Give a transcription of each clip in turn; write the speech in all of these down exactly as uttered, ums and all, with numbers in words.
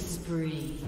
spree.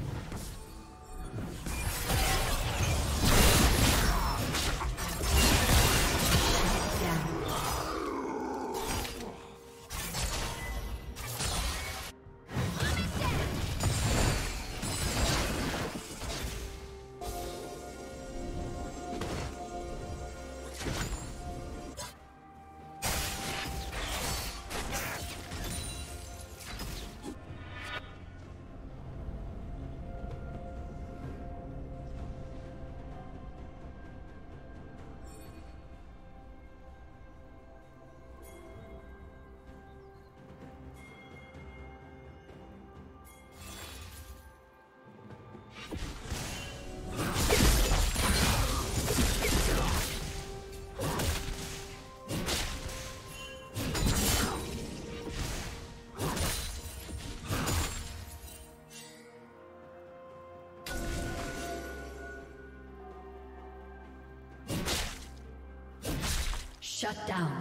Shut down.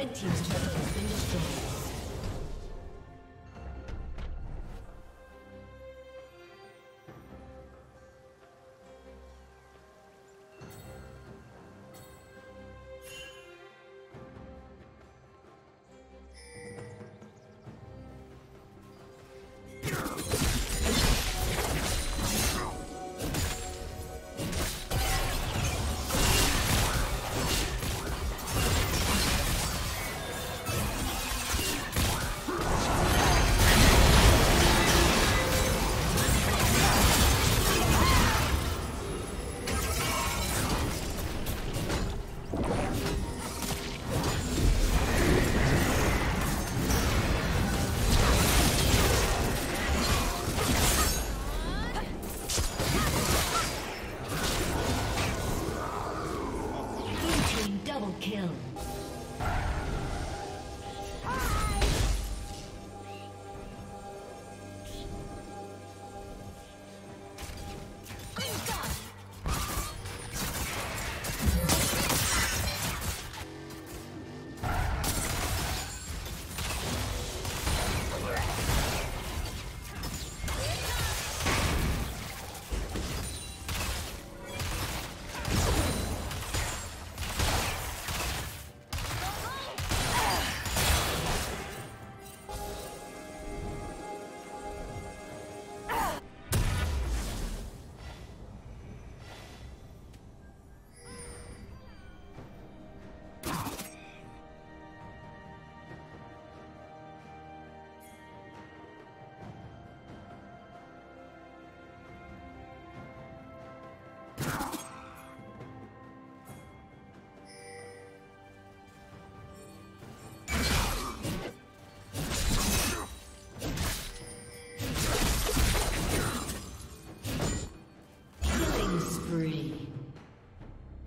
Red team's turret has been destroyed.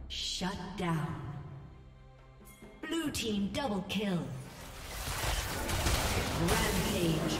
Shut down. Blue team double kill. Rampage.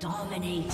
Dominating.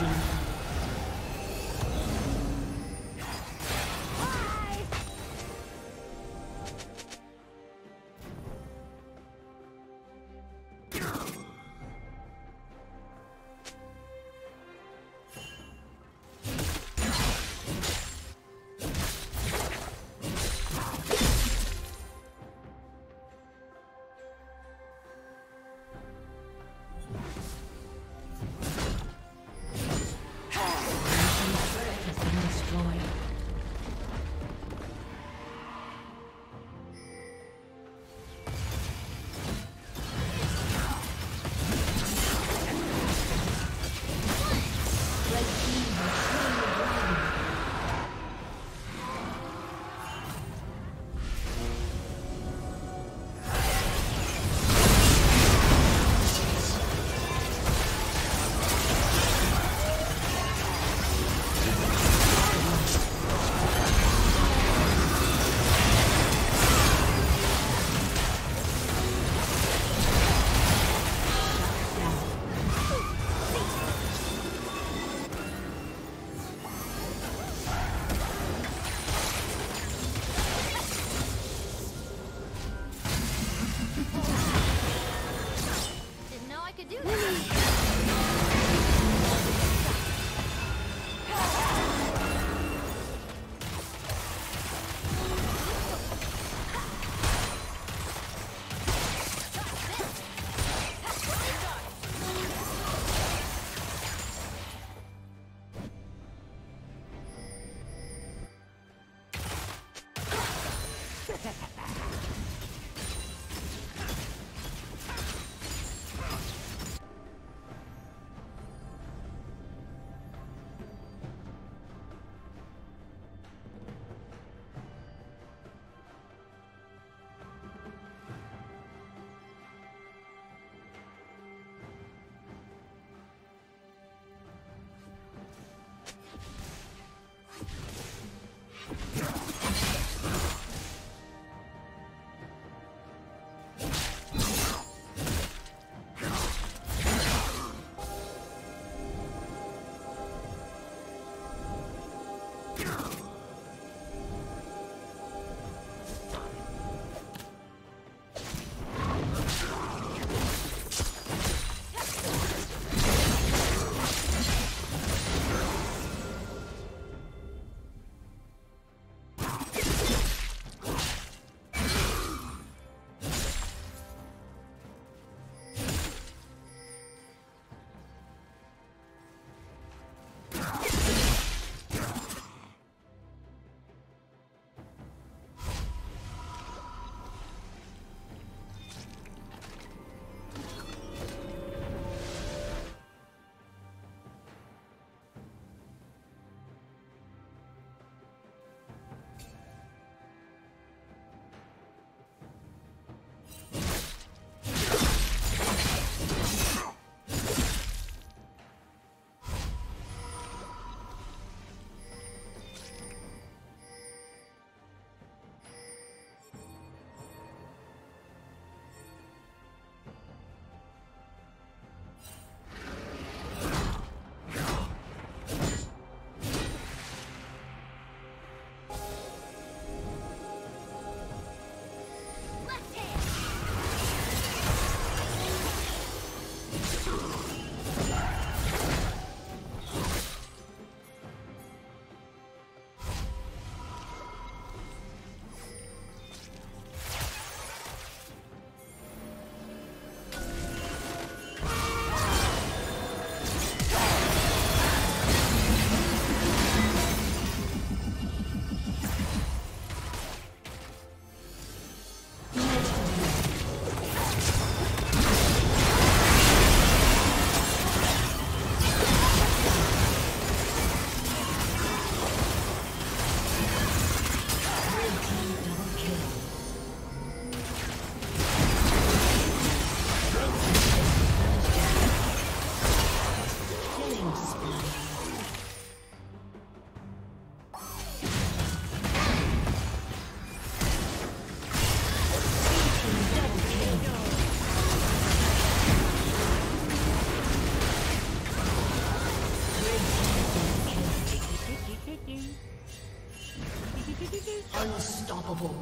Unstoppable.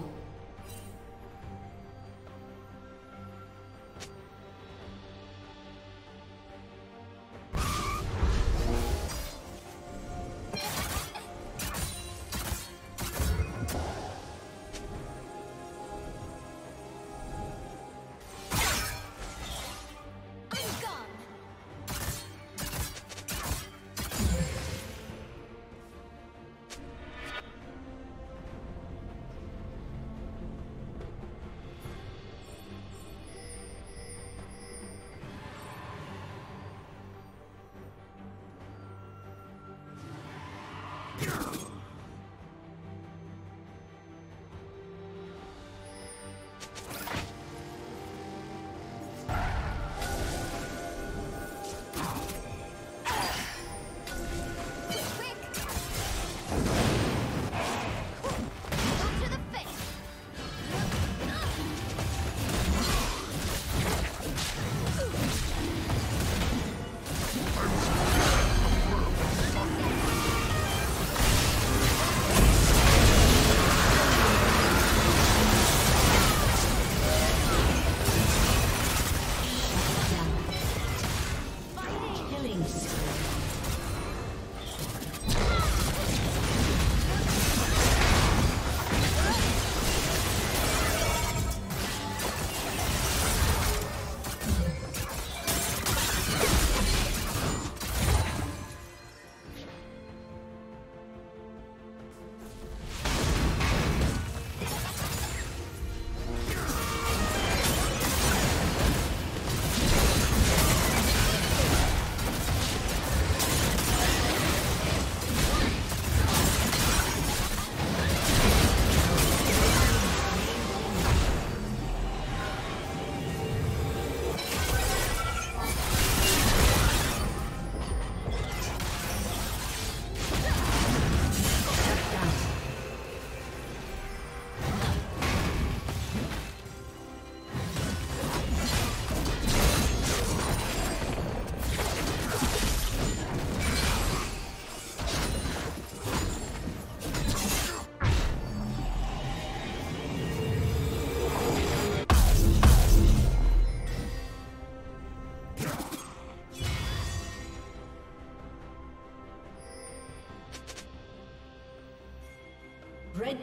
Red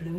Blue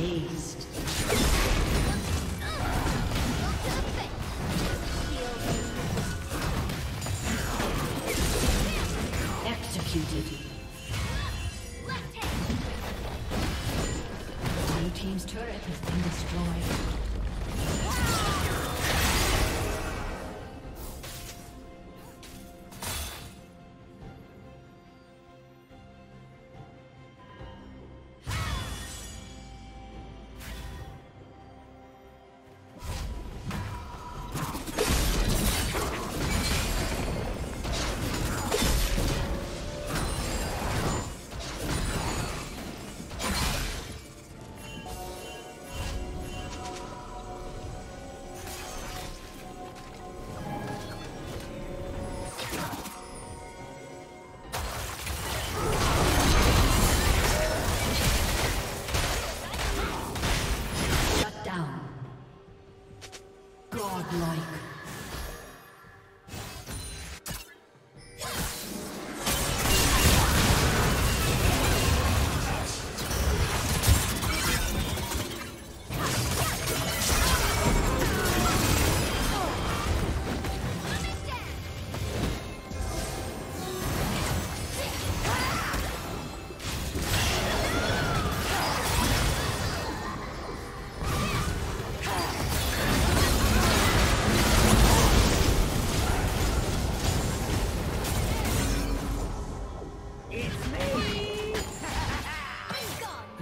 East. defeated. Blue team's turret has been destroyed.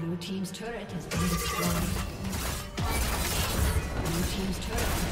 Blue team's turret has been destroyed. Blue team's turret.